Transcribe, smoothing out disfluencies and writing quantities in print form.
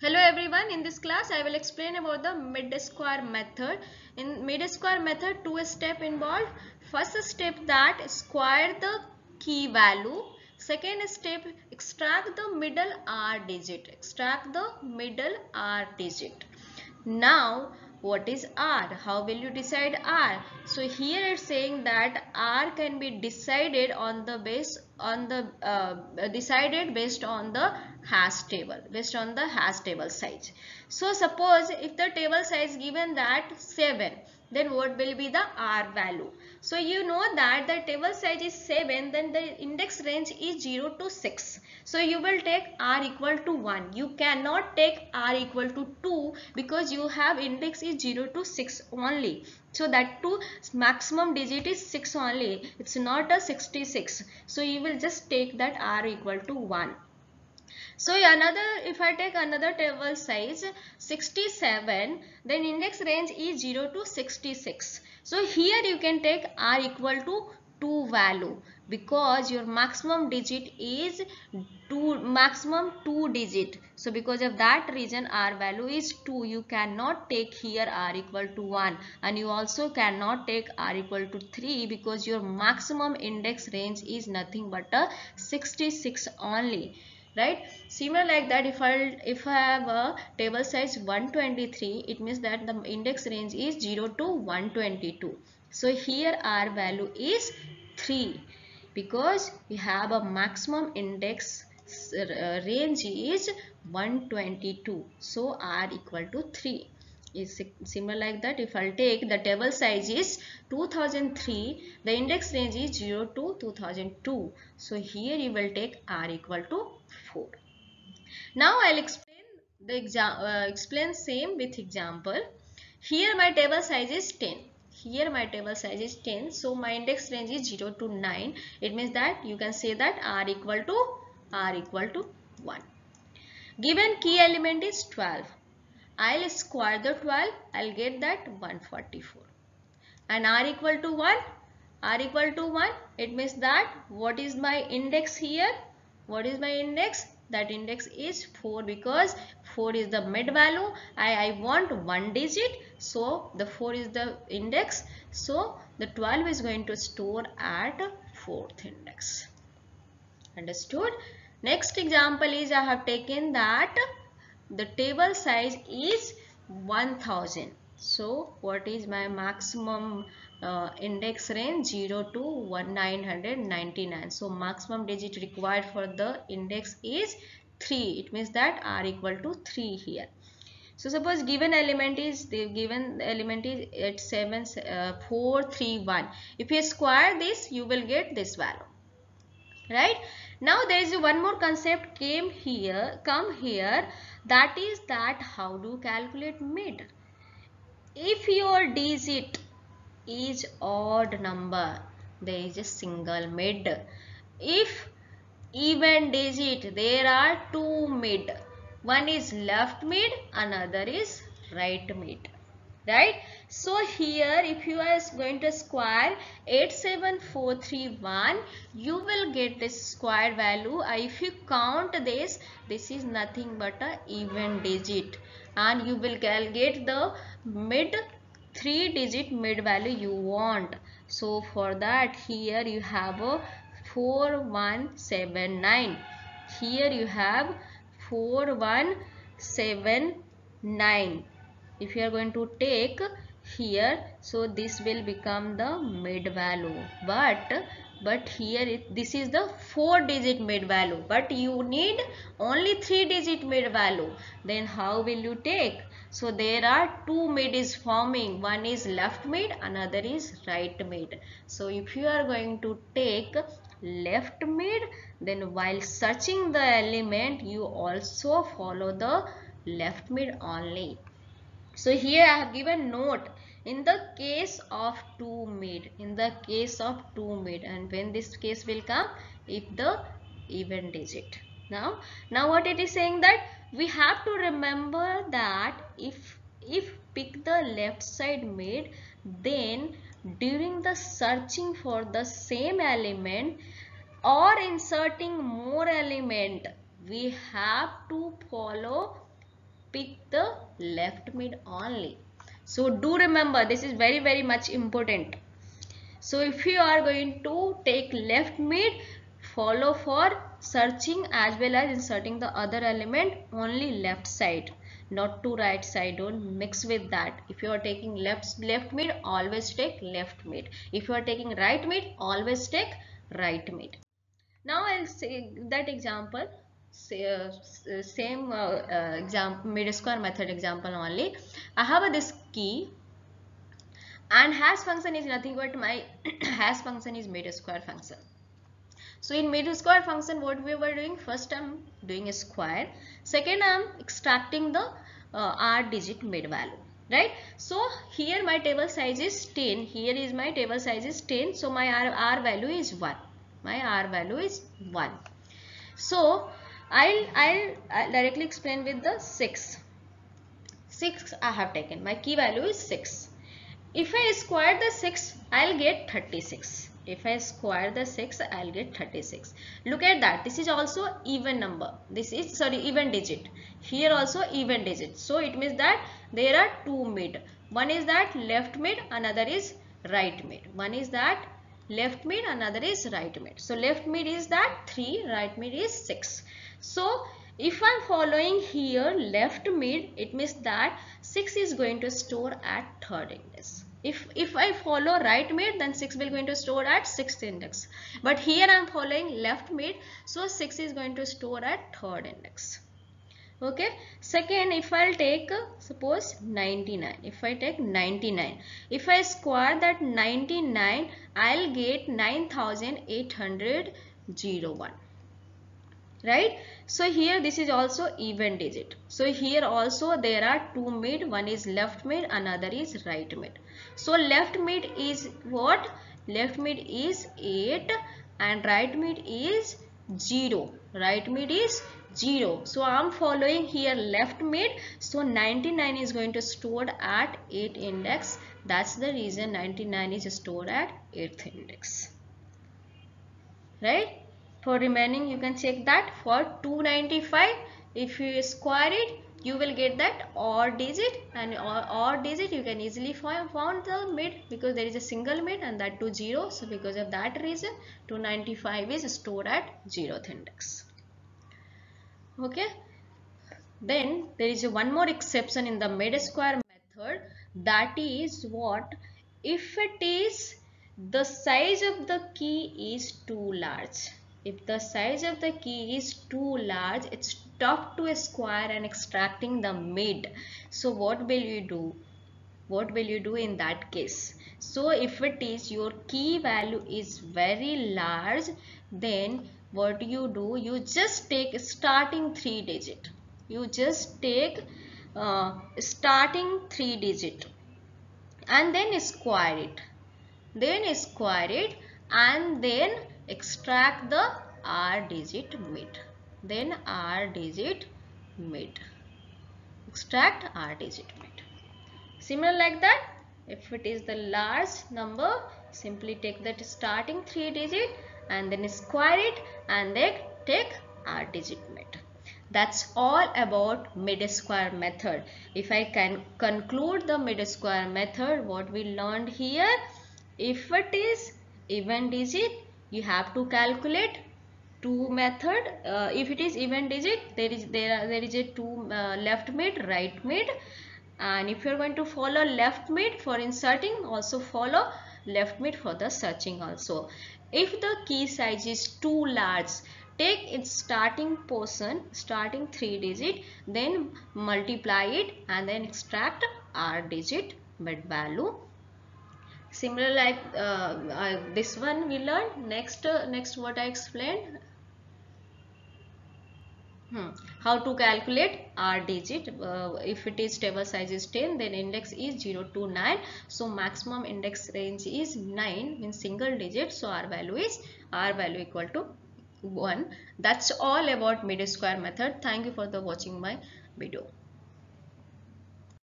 Hello everyone, in this class I will explain about the mid square method. In mid square method, two steps involved. First step, that square the key value. Second step, extract the middle R digit. Extract the middle R digit. Now what is R? How will you decide R? So here it's saying that R can be decided on the based on the hash table, based on the hash table size. So suppose if the table size given that 7, then what will be the R value? So you know that the table size is 7, then the index range is 0 to 6. So you will take R equal to 1. You cannot take R equal to 2 because you have index is 0 to 6 only. So that too maximum digit is 6 only. It's not a 66. So you will just take that R equal to 1. So if I take another table size 67, then index range is 0 to 66. So here you can take R equal to 2 value because your maximum digit is 2, maximum 2 digit. So because of that reason R value is 2. You cannot take here R equal to 1, and you also cannot take R equal to 3 because your maximum index range is nothing but a 66 only. Right? Similar like that, if I have a table size 123, it means that the index range is 0 to 122. So here R value is 3 because we have a maximum index range is 122. So R equal to 3. Is similar like that, if I'll take the table size is 2003, the index range is 0 to 2002. So here you will take R equal to 4. Now I'll explain the same with example. Here my table size is 10. Here my table size is 10. So my index range is 0 to 9. It means that you can say that R equal to 1. Given key element is 12. I'll square the 12, I'll get that 144. And R equal to 1, it means that what is my index here? What is my index? That index is 4 because 4 is the mid value. I want one digit, so the 4 is the index. So the 12 is going to store at 4th index. Understood? Next example is I have taken that the table size is 1000. So what is my maximum index range? 0 to 1999. So maximum digit required for the index is 3. It means that R equal to 3 here. So suppose given element is at 7, 4, 3, 1. If you square this, you will get this value. Right? Now there is one more concept come here, that is that how do you calculate mid? If your digit is odd number, there is a single mid. If even digit, there are two mid. One is left mid, another is right mid. Right? So here if you are going to square 87431, you will get this square value. If you count this is nothing but a even digit, and you will get the mid 3-digit mid value you want. So for that here you have a 4179. Here you have 4179. If you are going to take here, so this will become the mid value, but here this is the 4-digit mid value, but you need only 3-digit mid value. Then how will you take? So there are two mid is forming. One is left mid, another is right mid. So if you are going to take left mid, then while searching the element, you also follow the left mid only. So here I have given note in the case of two mid, and when this case will come, if the even digit. Now what it is saying that we have to remember that if pick the left side mid, then during the searching for the same element or inserting more element, we have to follow pick the left mid only. So do remember, this is very much important. So if you are going to take left mid, follow for searching as well as inserting the other element only left side, not to right side. Don't mix with that. If you are taking left mid, always take left mid. If you are taking right mid, always take right mid. Now I'll say that example, same example, mid square method example only. I have this key and hash function is nothing but my hash function is mid square function. So in mid square function, what we were doing, first I'm doing a square, second I'm extracting the r digit mid value, right? So here my table size is 10, here is my table size is 10, so my r value is 1, my r value is 1. So I'll directly explain with the 6 I have taken, my key value is 6. If I square the 6, I'll get 36. If I square the 6, I'll get 36. Look at that. This is also even number. This is, sorry, even digit. Here also even digit. So it means that there are two mid. One is that left mid, another is right mid. One is that left mid, another is right mid. So left mid is that 3, right mid is 6. So if I'm following here left mid, it means that 6 is going to store at 3rd index. If I follow right mid, then 6 will going to store at 6th index. But here I am following left mid, so 6 is going to store at 3rd index. Okay. Second, if I'll take suppose 99. If I take 99. If I square that 99, I'll get 9801. Right. So here this is also even digit. So here also there are two mid. One is left mid, another is right mid. So left mid is what? Left mid is 8 and right mid is 0. Right mid is 0. So I am following here left mid. So 99 is going to stored at 8th index. That's the reason 99 is stored at 8th index. Right. For remaining, you can check that for 295, if you square it, you will get that odd digit, and odd digit you can easily find the mid, because there is a single mid and that to 0. So because of that reason 295 is stored at 0th index. Okay. Then there is one more exception in the mid square method, that is what? If it is the size of the key is too large. If the size of the key is too large, it's tough to square and extracting the mid. So what will you do? What will you do in that case? So if it is your key value is very large, then what do? You just take starting 3 digit. You just take starting 3 digit and then square it. Then square it and then extract the r digit mid, then r digit mid, extract r digit mid. Similar like that, if it is the large number, simply take that starting 3 digit and then square it and then take r digit mid. That's all about mid square method. If I can conclude the mid square method, what we learned here, if it is even digit, you have to calculate two method. If it is even digit, there is a two left mid, right mid, and if you are going to follow left mid for inserting, also follow left mid for the searching also. If the key size is too large, take its starting portion, starting 3 digit, then multiply it and then extract r digit mid value. Similar like this one we learned. Next what I explained, how to calculate r digit. If it is table size is 10, then index is 0 to 9, so maximum index range is 9 in single digit. So r value equal to 1. That's all about mid square method. Thank you for the watching my video.